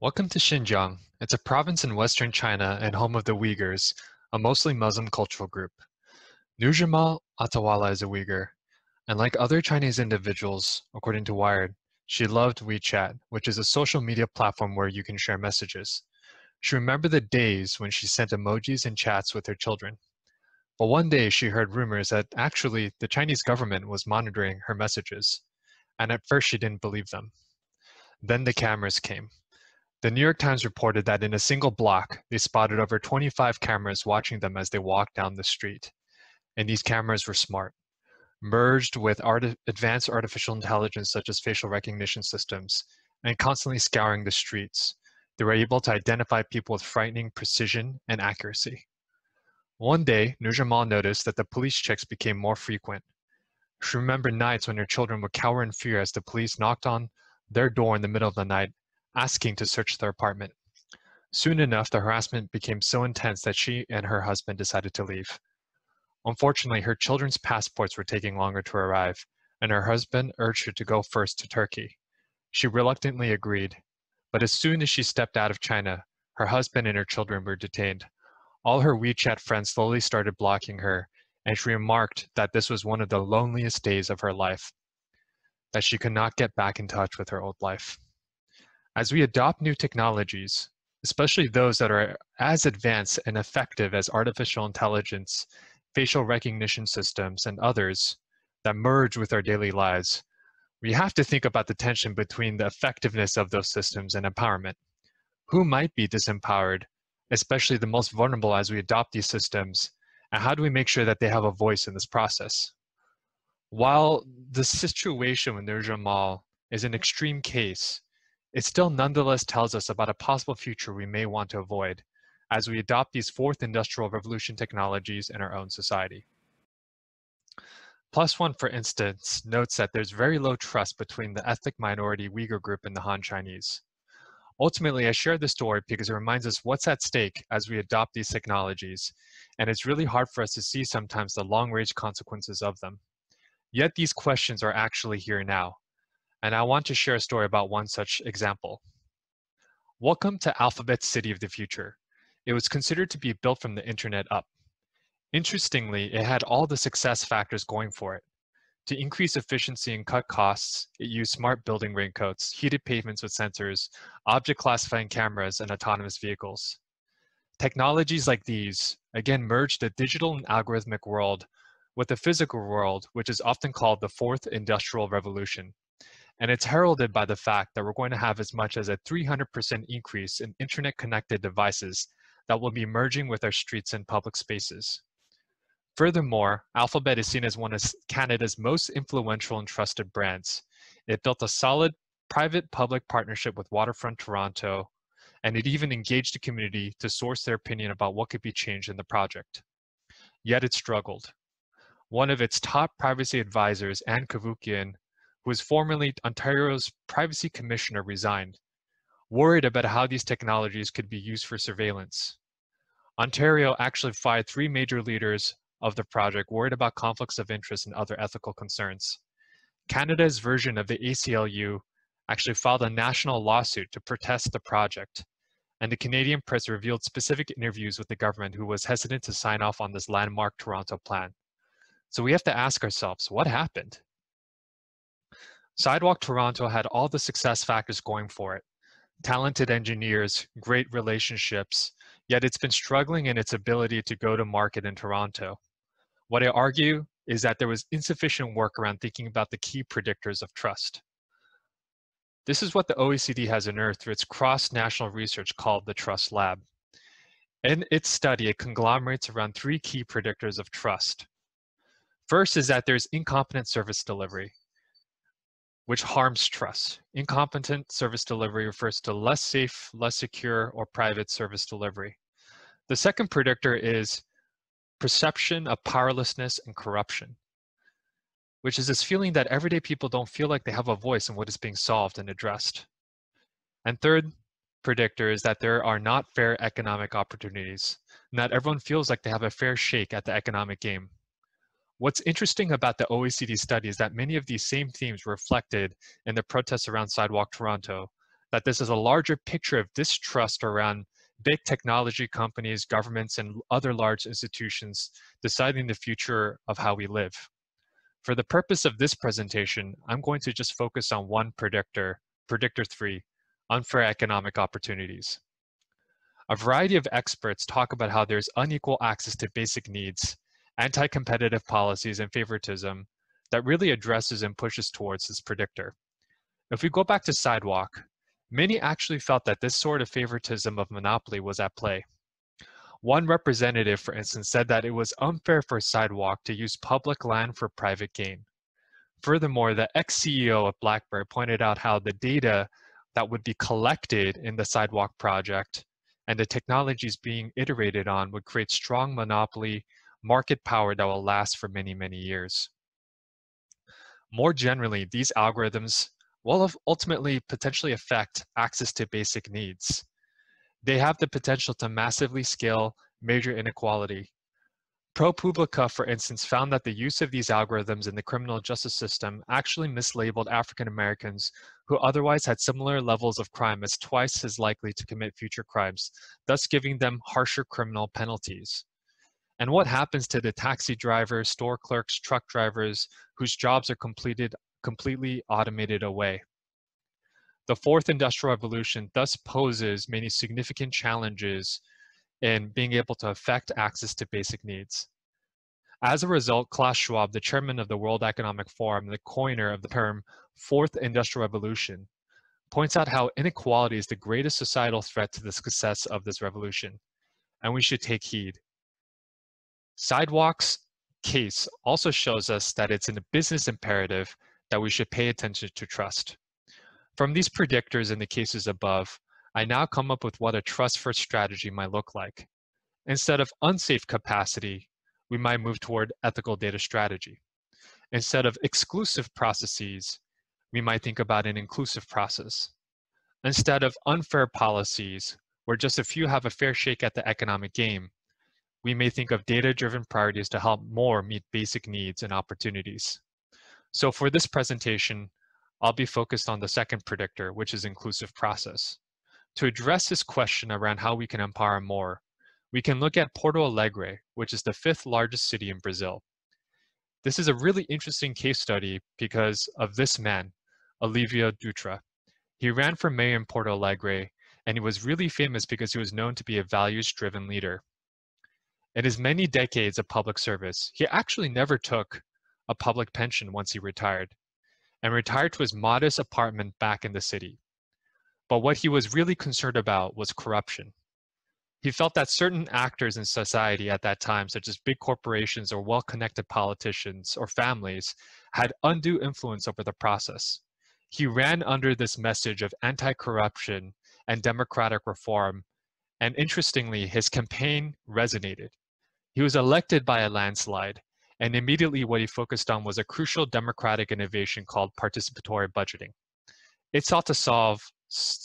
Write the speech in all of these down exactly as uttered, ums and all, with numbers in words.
Welcome to Xinjiang. It's a province in Western China and home of the Uyghurs, a mostly Muslim cultural group. Nurzhamal Atawula is a Uyghur, and like other Chinese individuals, according to Wired, she loved WeChat, which is a social media platform where you can share messages. She remembered the days when she sent emojis and chats with her children. But one day she heard rumors that actually the Chinese government was monitoring her messages, and at first she didn't believe them. Then the cameras came. The New York Times reported that in a single block, they spotted over twenty-five cameras watching them as they walked down the street. And these cameras were smart. Merged with art- advanced artificial intelligence such as facial recognition systems, and constantly scouring the streets, they were able to identify people with frightening precision and accuracy. One day, Nurzhamal noticed that the police checks became more frequent. She remembered nights when her children would cower in fear as the police knocked on their door in the middle of the night, asking to search their apartment. Soon enough, the harassment became so intense that she and her husband decided to leave. Unfortunately, her children's passports were taking longer to arrive, and her husband urged her to go first to Turkey. She reluctantly agreed, but as soon as she stepped out of China, her husband and her children were detained. All her WeChat friends slowly started blocking her, and she remarked that this was one of the loneliest days of her life, that she could not get back in touch with her old life. As we adopt new technologies, especially those that are as advanced and effective as artificial intelligence, facial recognition systems, and others that merge with our daily lives, we have to think about the tension between the effectiveness of those systems and empowerment. Who might be disempowered, especially the most vulnerable as we adopt these systems, and how do we make sure that they have a voice in this process? While the situation with Nurzhamal is an extreme case, it still nonetheless tells us about a possible future we may want to avoid as we adopt these fourth industrial revolution technologies in our own society. Plus One, for instance, notes that there's very low trust between the ethnic minority Uyghur group and the Han Chinese. Ultimately, I share this story because it reminds us what's at stake as we adopt these technologies, and it's really hard for us to see sometimes the long-range consequences of them. Yet these questions are actually here now, and I want to share a story about one such example. Welcome to Alphabet City of the Future. It was considered to be built from the internet up. Interestingly, it had all the success factors going for it. To increase efficiency and cut costs, it used smart building raincoats, heated pavements with sensors, object classifying cameras, and autonomous vehicles. Technologies like these, again, merged the digital and algorithmic world with the physical world, which is often called the fourth industrial revolution. And it's heralded by the fact that we're going to have as much as a three hundred percent increase in internet-connected devices that will be merging with our streets and public spaces. Furthermore, Alphabet is seen as one of Canada's most influential and trusted brands. It built a solid private-public partnership with Waterfront Toronto, and it even engaged the community to source their opinion about what could be changed in the project. Yet it struggled. One of its top privacy advisors, Anne Kavukian, who was formerly Ontario's privacy commissioner, resigned, worried about how these technologies could be used for surveillance. Ontario actually fired three major leaders of the project, worried about conflicts of interest and other ethical concerns. Canada's version of the A C L U actually filed a national lawsuit to protest the project, and the Canadian press revealed specific interviews with the government who was hesitant to sign off on this landmark Toronto plan. So we have to ask ourselves, what happened? Sidewalk Toronto had all the success factors going for it. Talented engineers, great relationships, yet it's been struggling in its ability to go to market in Toronto. What I argue is that there was insufficient work around thinking about the key predictors of trust. This is what the O E C D has unearthed through its cross-national research called the Trust Lab. In its study, it conglomerates around three key predictors of trust. First is that there's incompetent service delivery, which harms trust. Incompetent service delivery refers to less safe, less secure, or private service delivery. The second predictor is perception of powerlessness and corruption, which is this feeling that everyday people don't feel like they have a voice in what is being solved and addressed. And third predictor is that there are not fair economic opportunities, not everyone feels like they have a fair shake at the economic game. What's interesting about the O E C D study is that many of these same themes were reflected in the protests around Sidewalk Toronto, that this is a larger picture of distrust around big technology companies, governments, and other large institutions deciding the future of how we live. For the purpose of this presentation, I'm going to just focus on one predictor, predictor three, unfair economic opportunities. A variety of experts talk about how there's unequal access to basic needs, anti-competitive policies, and favoritism that really addresses and pushes towards this predictor. If we go back to Sidewalk, many actually felt that this sort of favoritism of monopoly was at play. One representative, for instance, said that it was unfair for Sidewalk to use public land for private gain. Furthermore, the ex-C E O of BlackBerry pointed out how the data that would be collected in the Sidewalk project and the technologies being iterated on would create strong monopoly market power that will last for many, many years. More generally, these algorithms will ultimately potentially affect access to basic needs. They have the potential to massively scale major inequality. ProPublica, for instance, found that the use of these algorithms in the criminal justice system actually mislabeled African Americans who otherwise had similar levels of crime as twice as likely to commit future crimes, thus giving them harsher criminal penalties. And what happens to the taxi drivers, store clerks, truck drivers whose jobs are completed, completely automated away? The fourth industrial revolution thus poses many significant challenges in being able to affect access to basic needs. As a result, Klaus Schwab, the chairman of the World Economic Forum, the coiner of the term Fourth Industrial Revolution, points out how inequality is the greatest societal threat to the success of this revolution, and we should take heed. Sidewalk's case also shows us that it's in a business imperative that we should pay attention to trust. From these predictors in the cases above, I now come up with what a trust-first strategy might look like. Instead of unsafe capacity, we might move toward ethical data strategy. Instead of exclusive processes, we might think about an inclusive process. Instead of unfair policies, where just a few have a fair shake at the economic game, we may think of data-driven priorities to help more meet basic needs and opportunities. So for this presentation, I'll be focused on the second predictor, which is inclusive process. To address this question around how we can empower more, we can look at Porto Alegre, which is the fifth largest city in Brazil. This is a really interesting case study because of this man, Olívio Dutra. He ran for mayor in Porto Alegre, and he was really famous because he was known to be a values-driven leader. In his many decades of public service, he actually never took a public pension once he retired, and retired to his modest apartment back in the city. But what he was really concerned about was corruption. He felt that certain actors in society at that time, such as big corporations or well-connected politicians or families, had undue influence over the process. He ran under this message of anti-corruption and democratic reform, and interestingly, his campaign resonated. He was elected by a landslide, and immediately what he focused on was a crucial democratic innovation called participatory budgeting. It sought to solve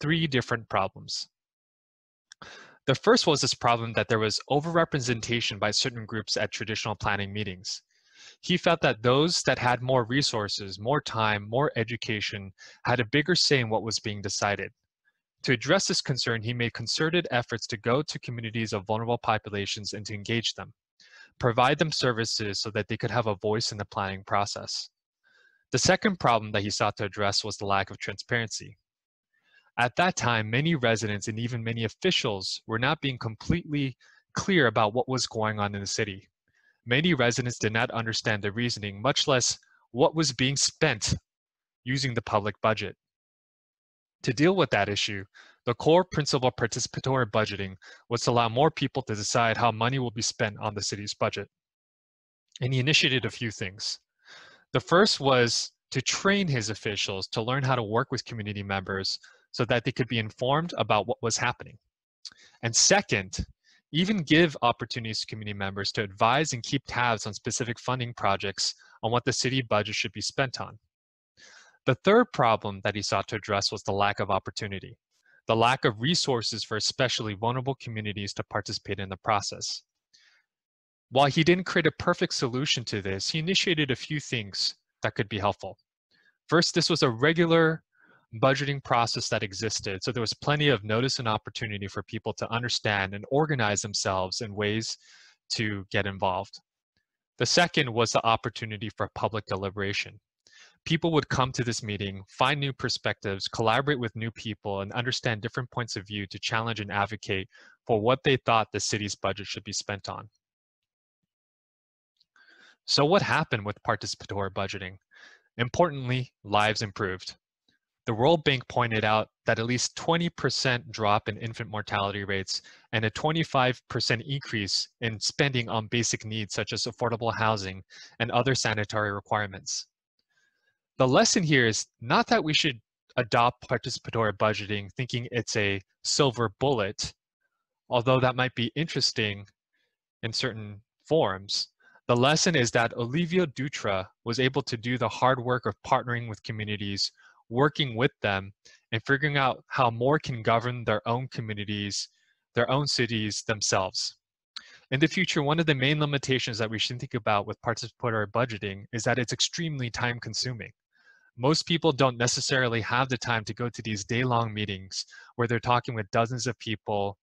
three different problems. The first was this problem that there was overrepresentation by certain groups at traditional planning meetings. He felt that those that had more resources, more time, more education, had a bigger say in what was being decided. To address this concern, he made concerted efforts to go to communities of vulnerable populations and to engage them, provide them services so that they could have a voice in the planning process. The second problem that he sought to address was the lack of transparency. At that time, many residents and even many officials were not being completely clear about what was going on in the city. Many residents did not understand the reasoning, much less what was being spent using the public budget. To deal with that issue, the core principle of participatory budgeting was to allow more people to decide how money will be spent on the city's budget. And he initiated a few things. The first was to train his officials to learn how to work with community members so that they could be informed about what was happening. And second, even give opportunities to community members to advise and keep tabs on specific funding projects on what the city budget should be spent on. The third problem that he sought to address was the lack of opportunity, the lack of resources for especially vulnerable communities to participate in the process. While he didn't create a perfect solution to this, he initiated a few things that could be helpful. First, this was a regular budgeting process that existed. So there was plenty of notice and opportunity for people to understand and organize themselves in ways to get involved. The second was the opportunity for public deliberation. People would come to this meeting, find new perspectives, collaborate with new people, and understand different points of view to challenge and advocate for what they thought the city's budget should be spent on. So what happened with participatory budgeting? Importantly, lives improved. The World Bank pointed out that at least twenty percent drop in infant mortality rates and a twenty-five percent increase in spending on basic needs such as affordable housing and other sanitary requirements. The lesson here is not that we should adopt participatory budgeting thinking it's a silver bullet, although that might be interesting in certain forms. The lesson is that Olívio Dutra was able to do the hard work of partnering with communities, working with them, and figuring out how more can govern their own communities, their own cities themselves. In the future, one of the main limitations that we should think about with participatory budgeting is that it's extremely time-consuming. Most people don't necessarily have the time to go to these day-long meetings where they're talking with dozens of people.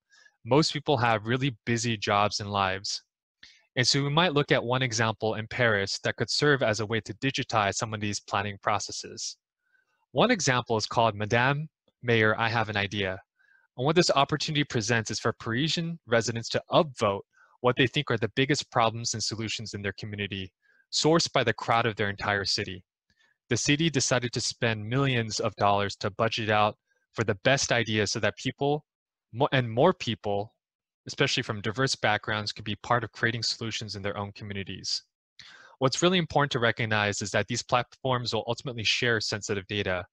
Most people have really busy jobs and lives. And so we might look at one example in Paris that could serve as a way to digitize some of these planning processes. One example is called Madame Mayor, I Have an Idea. And what this opportunity presents is for Parisian residents to upvote what they think are the biggest problems and solutions in their community, sourced by the crowd of their entire city. The city decided to spend millions of dollars to budget out for the best ideas so that people, and more people, especially from diverse backgrounds, could be part of creating solutions in their own communities. What's really important to recognize is that these platforms will ultimately share sensitive data,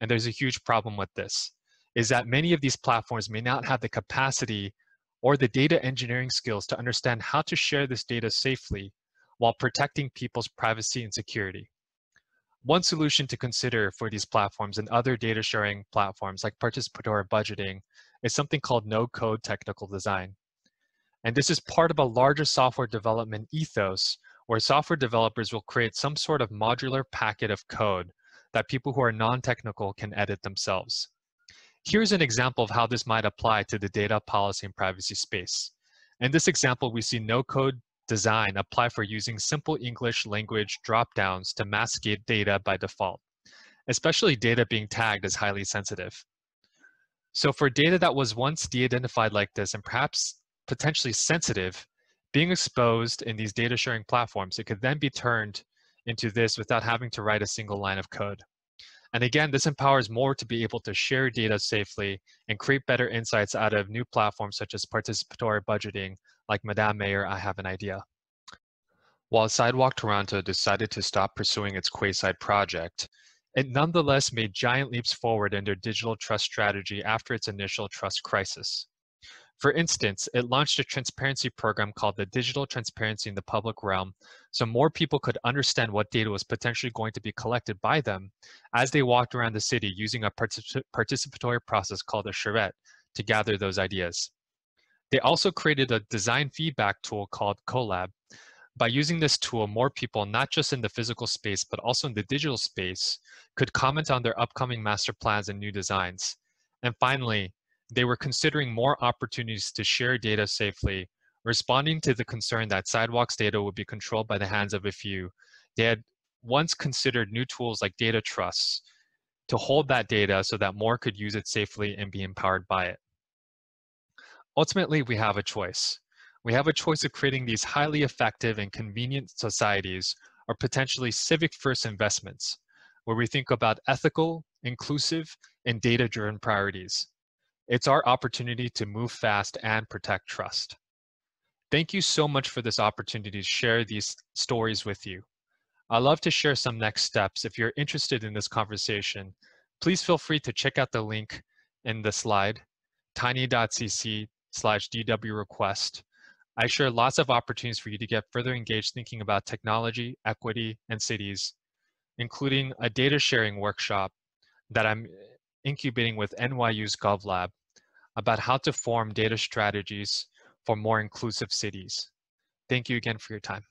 and there's a huge problem with this, is that many of these platforms may not have the capacity or the data engineering skills to understand how to share this data safely while protecting people's privacy and security. One solution to consider for these platforms and other data sharing platforms like participatory budgeting is something called no-code technical design. And this is part of a larger software development ethos where software developers will create some sort of modular packet of code that people who are non-technical can edit themselves. Here's an example of how this might apply to the data policy and privacy space. In this example, we see no-code design apply for using simple English language dropdowns to masking data by default, especially data being tagged as highly sensitive. So for data that was once de-identified like this and perhaps potentially sensitive, being exposed in these data sharing platforms, it could then be turned into this without having to write a single line of code. And again, this empowers more to be able to share data safely and create better insights out of new platforms such as participatory budgeting, like Madame Mayor, I Have an Idea. While Sidewalk Toronto decided to stop pursuing its Quayside project, it nonetheless made giant leaps forward in their digital trust strategy after its initial trust crisis. For instance, it launched a transparency program called the Digital Transparency in the Public Realm, so more people could understand what data was potentially going to be collected by them as they walked around the city using a particip- participatory process called a charrette to gather those ideas. They also created a design feedback tool called CoLab. By using this tool, more people, not just in the physical space, but also in the digital space, could comment on their upcoming master plans and new designs. And finally, they were considering more opportunities to share data safely, responding to the concern that Sidewalk's data would be controlled by the hands of a few. They had once considered new tools like data trusts to hold that data so that more could use it safely and be empowered by it. Ultimately, we have a choice. We have a choice of creating these highly effective and convenient societies or potentially civic-first investments, where we think about ethical, inclusive, and data-driven priorities. It's our opportunity to move fast and protect trust. Thank you so much for this opportunity to share these stories with you. I'd love to share some next steps. If you're interested in this conversation, please feel free to check out the link in the slide, tiny dot c c slash d w request. I share lots of opportunities for you to get further engaged thinking about technology, equity, and cities, including a data sharing workshop that I'm incubating with N Y U's GovLab about how to form data strategies for more inclusive cities. Thank you again for your time.